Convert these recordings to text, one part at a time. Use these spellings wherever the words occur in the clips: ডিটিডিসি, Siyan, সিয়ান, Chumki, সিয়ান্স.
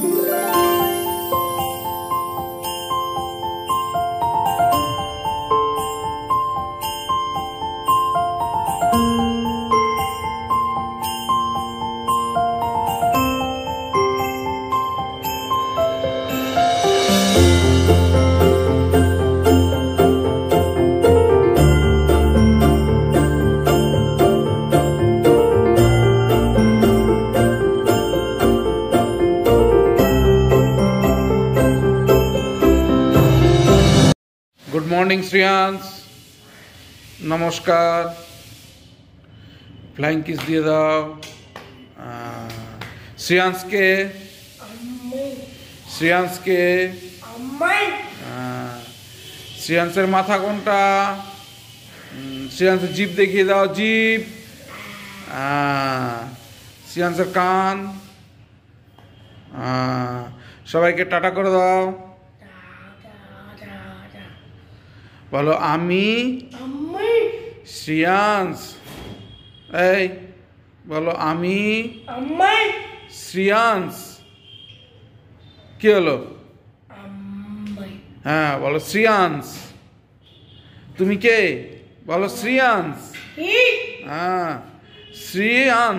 Good morning সিয়ান, নমস্কার। Flying kiss দিয়ে দাও সিয়ানকে। সিয়ানের মাথা কোনটা? সিয়ানের জিভ দেখিয়ে দাও, জিভ। সিয়ানের কান। সবাইকে টাটা করে দাও। বলো আমি সিয়ান। এই বলো আমি সিয়ান। কি হলো? হ্যাঁ বলো সিয়ান। তুমি কে? বলো সিয়ান। হ্যাঁ সিয়ান।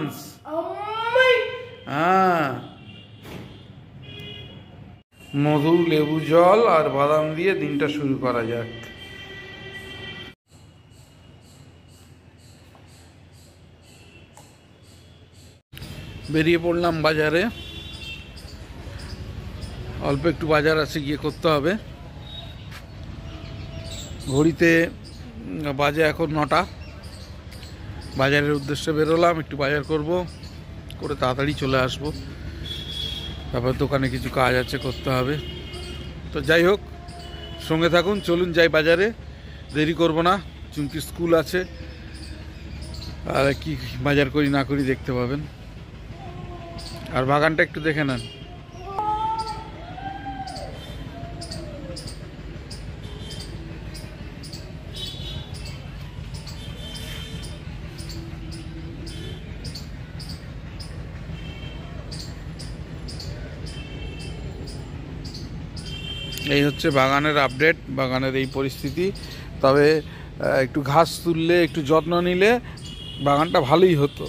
হ্যাঁ, মধু, লেবু জল আর বাদাম দিয়ে দিনটা শুরু করা যাক। বেরিয়ে পড়লাম বাজারে। অল্প একটু বাজার আছে, গিয়ে করতে হবে। ঘড়িতে বাজে এখন 9টা। বাজারের উদ্দেশ্যে বেরোলাম, একটু বাজার করব, করে তাড়াতাড়ি চলে আসব। তারপর দোকানে কিছু কাজ আছে, করতে হবে। তো যাই হোক, সঙ্গে থাকুন, চলুন যাই বাজারে, দেরি করব না। চুমকি স্কুল আছে, আর কি বাজার করি না করি দেখতে পাবেন। আর বাগানটা একটু দেখে নেন। এই হচ্ছে বাগানের আপডেট, বাগানের এই পরিস্থিতি। তবে একটু ঘাস তুললে, একটু যত্ন নিলে বাগানটা ভালোই হতো।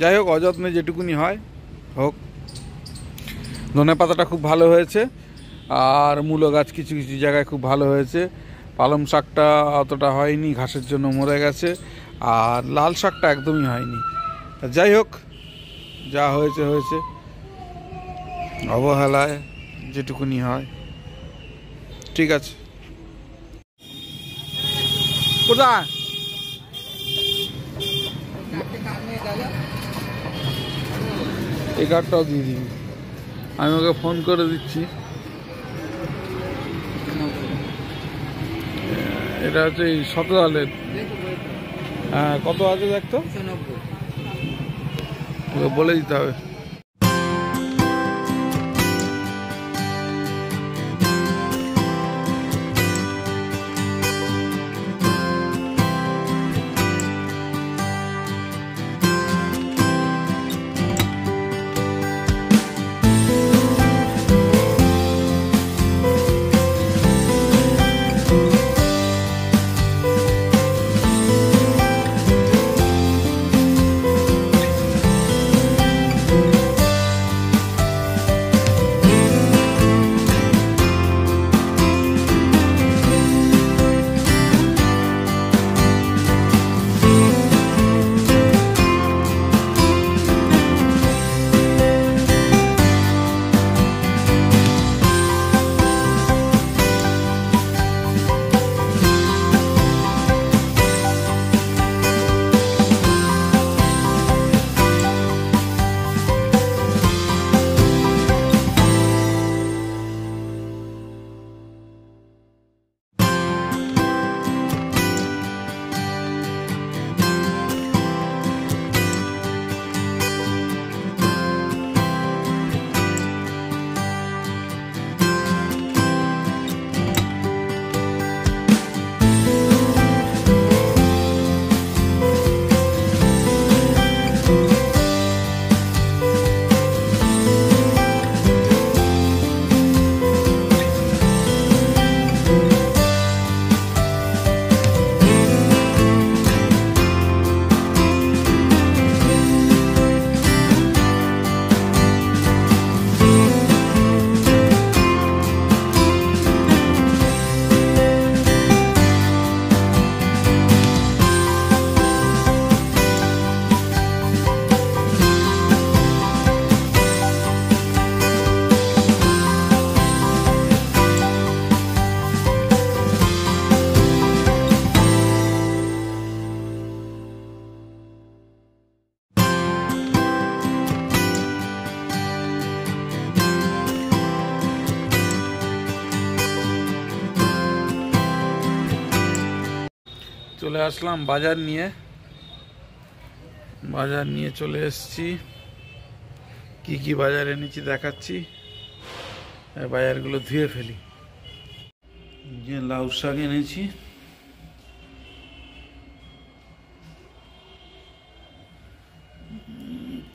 যাই হোক, অযত্নে যেটুকুনি হয় হোক। ধনে পাতাটা খুব ভালো হয়েছে, আর মূলো গাছ কিছু কিছু জায়গায় খুব ভালো হয়েছে। পালং শাকটা অতটা হয়নি, ঘাসের জন্য মরে গেছে। আর লাল শাকটা একদমই হয়নি। যাই হোক, যা হয়েছে হয়েছে, অবহেলায় যেটুকুনি হয়। ঠিক আছে, কোথায়? এই কার্ডটাও দিয়ে দিবি, আমি ওকে ফোন করে দিচ্ছি। এটা হচ্ছে এই 17। হ্যাঁ, কত আছে দেখতো, বলে দিতে হবে। চলে আসলাম বাজার নিয়ে, চলে এসেছি। কি কি বাজার এনেছি দেখাচ্ছি, বাজারগুলো ধুয়ে ফেলি। যে লাউ শাক এনেছি,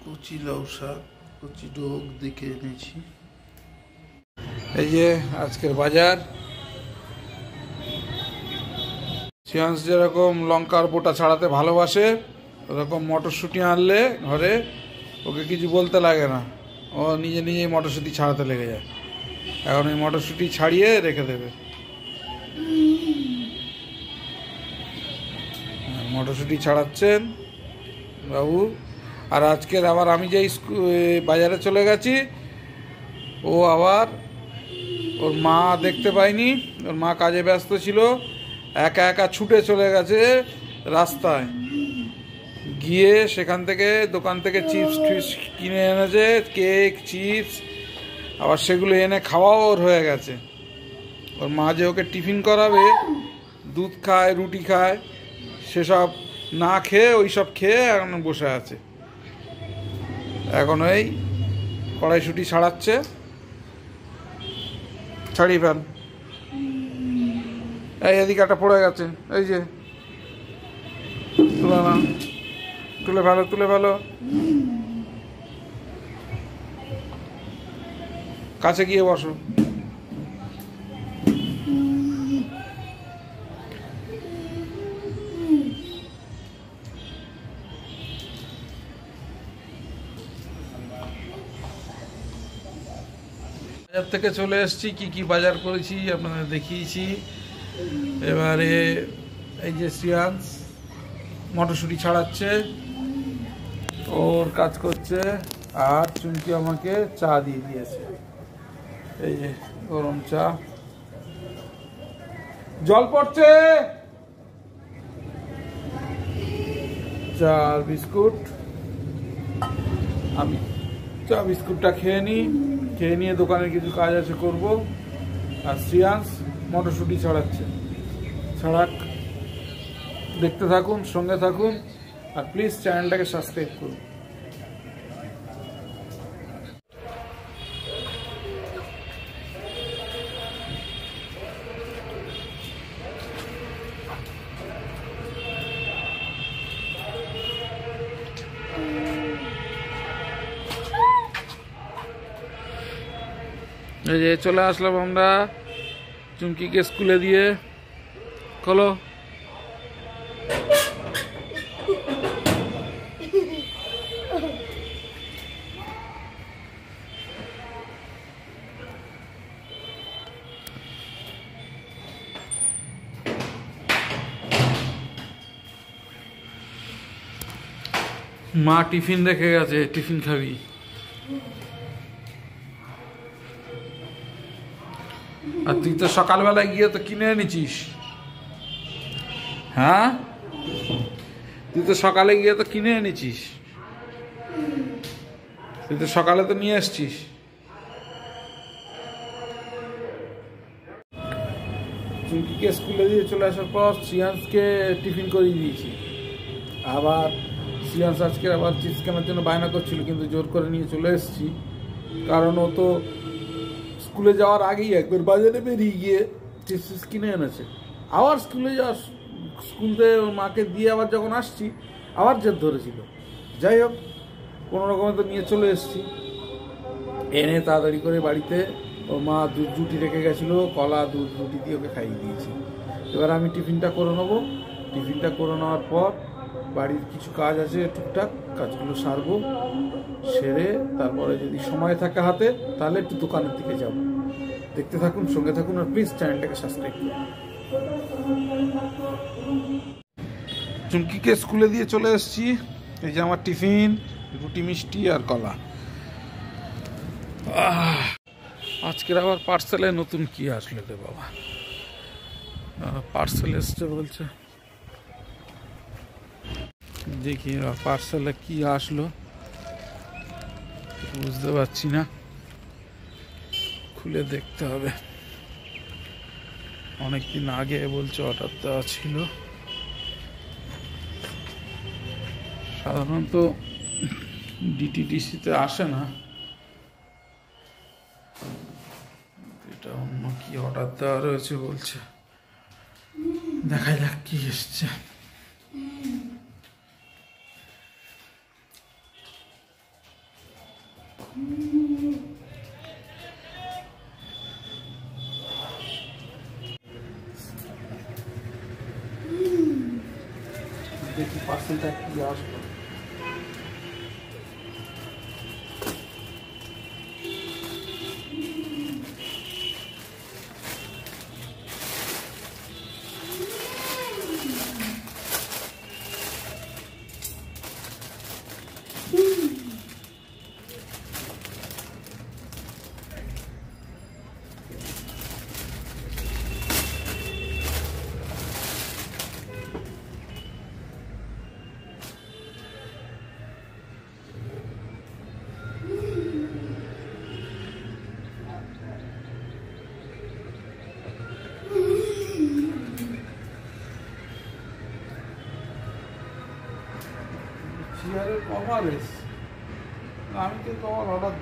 কচি লাউ শাক, কচি ডোক দেখে এনেছি। এই যে আজকের বাজার। সিয়ান্স যেরকম লঙ্কার বোটা ছাড়াতে ভালোবাসে, ওরকম মটরশুঁটি আনলে ঘরে ওকে কিছু বলতে লাগে না, ও নিজে নিজেই মটরশুঁটি ছাড়াতে লেগে যায়। এখন ওই মটরশুঁটি ছাড়িয়ে রেখে দেবে। মটরশুঁটি ছাড়াচ্ছেন বাবু। আর আজকের আবার আমি যে বাজারে চলে গেছি, ও আবার ওর মা দেখতে পাইনি, ওর মা কাজে ব্যস্ত ছিল, একা একা ছুটে চলে গেছে রাস্তায়, গিয়ে সেখান থেকে দোকান থেকে চিপস টিপস কিনে এনেছে, কেক চিপস, আবার সেগুলো এনে খাওয়াও ওর হয়ে গেছে। ওর মা যে ওকে টিফিন করাবে, দুধ খায় রুটি খায়, সেসব না খেয়ে ওইসব খেয়ে এখন বসে আছে। এখন ওই কড়াইশুঁটি ছাড়াচ্ছে, ছাড়িয়ে ফেল, এই এদিকে একটা পড়ে গেছে, এই যে তুলে না, তুলে ভালো, তুলে ভালো, কাছে গিয়ে বসো। বাজার থেকে চলে এসেছি, কি কি বাজার করেছি আপনাদের দেখিয়েছি। এবারে এই যে সিয়ান্স মটরশুঁটি ছাড়াচ্ছে, ওর কাজ করছে, আর চুমকি আমাকে চা দিয়ে দিয়েছে, এই যে গরম চা, জল পড়ছে, চা আর বিস্কুট। আমি চা বিস্কুটটা খেয়ে নিই, খেয়ে নিয়ে দোকানের কিছু কাজ আছে করবো। আর সিয়ান্স মটরশুঁটি ছাড়াচ্ছে, ছাড়াক, দেখতে থাকুন, সঙ্গে থাকুন, আর প্লিজ চ্যানেলটাকে সাবস্ক্রাইব করুন। এই যে চলে আসলাম আমরা চুমকিকে স্কুলে দিয়ে, খোলো, মা টিফিন রেখে গেছে, টিফিন খাবি। আর তুই তো সকালবেলায় গিয়ে তো কিনে এনেছিস, হ্যাঁ তুই তো সকালে গিয়ে তো কিনে এনেছিস, তুই তো সকালে তো নিয়ে এসছিস। চুমকিকে স্কুলে দিয়ে চলে আসার পর সিয়ান্সকে টিফিন করিয়ে দিয়েছি। আবার সিয়ান্স আজকে আবার চিপস কেনার জন্য বায়না করছিল, কিন্তু জোর করে নিয়ে চলে এসেছি, কারণ ও তো স্কুলে যাওয়ার আগেই একবার বাজারে বেরিয়ে গিয়ে চিপস কিনে এনেছে। আবার স্কুলে যাওয়ার, স্কুল থেকে মাকে দিয়ে আবার যখন আসছি আবার জেদ ধরেছিল। যাই হোক কোনো রকমে তো নিয়ে চলে এসেছি, এনে তাড়াতাড়ি করে বাড়িতে ওর মা দুধ রুটি রেখে গেছিলো, কলা দুধ রুটি দিয়ে ওকে খাইয়ে দিয়েছি। এবার আমি টিফিনটা করে নেবো, টিফিনটা করে নেওয়ার পর বাড়ির কিছু কাজ আছে টুকটাক, কাজগুলো সারবো, সেরে তারপরে যদি সময় থাকে হাতে তাহলে একটু দোকানের দিকে যাব। দেখতে থাকুন, সঙ্গে থাকুন, আর প্লিজ চ্যানেলটাকে সাবস্ক্রাইব করুন। চুমকিকে স্কুলে দিয়ে চলে এসেছি, এই যে আমার টিফিন, রুটি মিষ্টি আর কলা। আজকের আবার পার্সেলে নতুন কি আসলে রে বাবা, পার্সেল এসছে বলছে, দেখি পার্সেলে কি আসলো বুঝতে পারছি না, খুলে দেখতে হবে। অনেকদিন আগে বলছে অর্ডার দেওয়া ছিল, সাধারণত ডিটিডিসিতে আসে না, এটা অন্য কি অর্ডার দেওয়া রয়েছে বলছে, দেখা যাক কি এসছে। দেখি পার্সেলটা কি আসলো। চেয়ারের কভার এসে, আমি তো কভার অর্ডার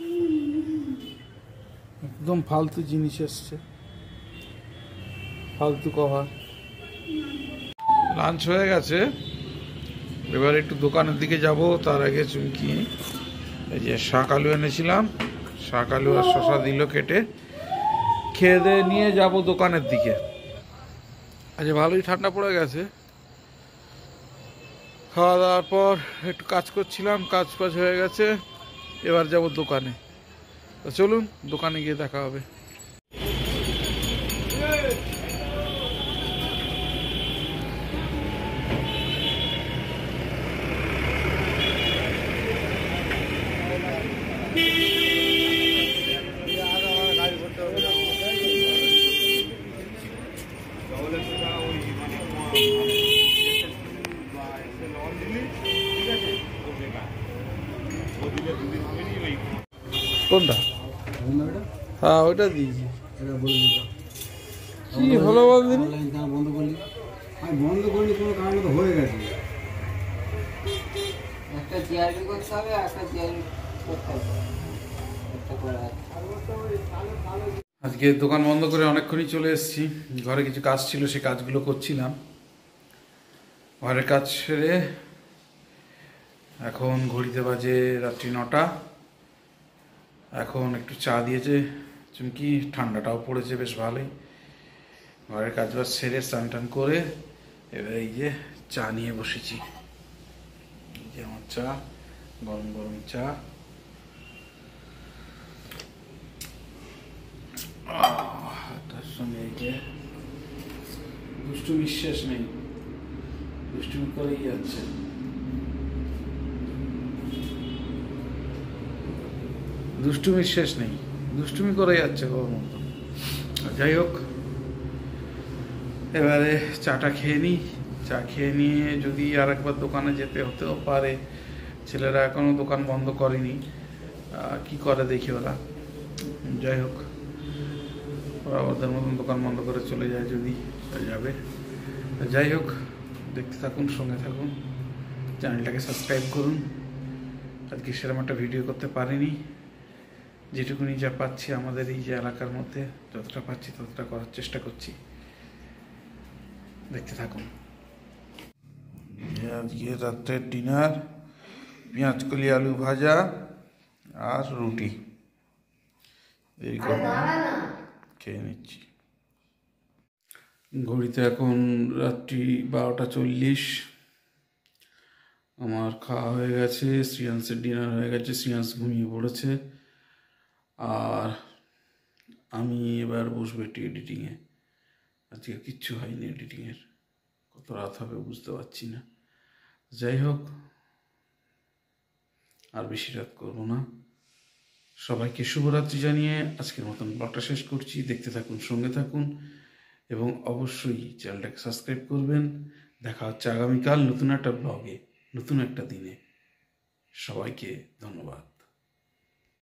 দিই। একদম ফালতু জিনিস এসছে, ফালতু কভার। লাঞ্চ হয়ে গেছে, এবার একটু দোকানের দিকে যাব। তার আগে চুমকি এই যে শাক আলু এনেছিলাম, শাক আলু আর শশা দিল কেটে, খেয়ে দিয়ে নিয়ে যাব দোকানের দিকে। আজ ভালোই ঠান্ডা পড়ে গেছে, খাওয়া দাওয়ার পর একটু কাজ করছিলাম, কাজ ফাজ হয়ে গেছে, এবার যাব দোকানে। তো চলুন দোকানে গিয়ে দেখা হবে। কোনটা? হ্যাঁ ওইটা দিয়েছি। কি হলো বলবি? বন্ধ করলি? আমি বন্ধ করিনি, কোনো কারণে তো হয়ে গেছে। একটা চেয়ার বিল করতে হবে, একটা চেয়ার করতে হবে, একটা করে আছে। আজকে দোকান বন্ধ করে অনেকক্ষণই চলে এসেছি, ঘরে কিছু কাজ ছিল সেই কাজগুলো করছিলাম। ঘরের কাজ সেরে এখন ঘড়িতে বাজে রাত্রি 9টা। এখন একটু চা দিয়েছে চুমকি, ঠান্ডাটাও পড়েছে বেশ ভালোই। ঘরের কাজ বাজ সেরে স্নান টান করে এবার এই যে চা নিয়ে বসেছি। এই যে আমার চা, গরম গরম চা। তার সঙ্গে এই যে দুষ্টুমির শেষ নেই, দুষ্টুমি করেই যাচ্ছে। দুষ্টুমির শেষ নেই, দুষ্টুমি করে যাচ্ছে ওর মতো। যাই হোক, এবারে চাটা খেয়ে নিই। চা খেয়ে নিয়ে যদি আর একবার দোকানে যেতে হতেও পারে, ছেলেরা এখনও দোকান বন্ধ করেনি, কি করে দেখি ওরা। যাই হোক, ওরা ওদের মতন দোকান বন্ধ করে চলে যায় যদি যাবে। যাই হোক, দেখতে থাকুন, সঙ্গে থাকুন, চ্যানেলটাকে সাবস্ক্রাইব করুন। আজকে সেরকম একটা ভিডিও করতে পারিনি, যেটুকুনি যা পাচ্ছি আমাদের এই যে এলাকার মধ্যে যতটা পাচ্ছি ততটা করার চেষ্টা করছি, দেখতে থাকুন। আজকে রাত্রের ডিনার পেঁয়াজকলি আলু ভাজা আর রুটি, এই খেয়ে নিচ্ছি। ঘড়িতে এখন রাত্রি 12:40। আমার খাওয়া হয়ে গেছে, সিয়ান্সের ডিনার হয়ে গেছে, সিয়ান্স ঘুমিয়ে পড়েছে। আর আমি এবার বসবো একটু এডিটিংয়ে। আজকে কিচ্ছু হয়নি এডিটিংয়ের, কত রাত হবে বুঝতে পারছি না। যাই হোক, আর বেশি রাত করবো না। সবাইকে শুভরাত্রি জানিয়ে আজকের মতন ব্লগটা শেষ করছি। দেখতে থাকুন, সঙ্গে থাকুন এবং অবশ্যই চ্যানেলটাকে সাবস্ক্রাইব করবেন। দেখা হচ্ছে আগামীকাল নতুন একটা ব্লগে, নতুন একটা দিনে। সবাইকে ধন্যবাদ।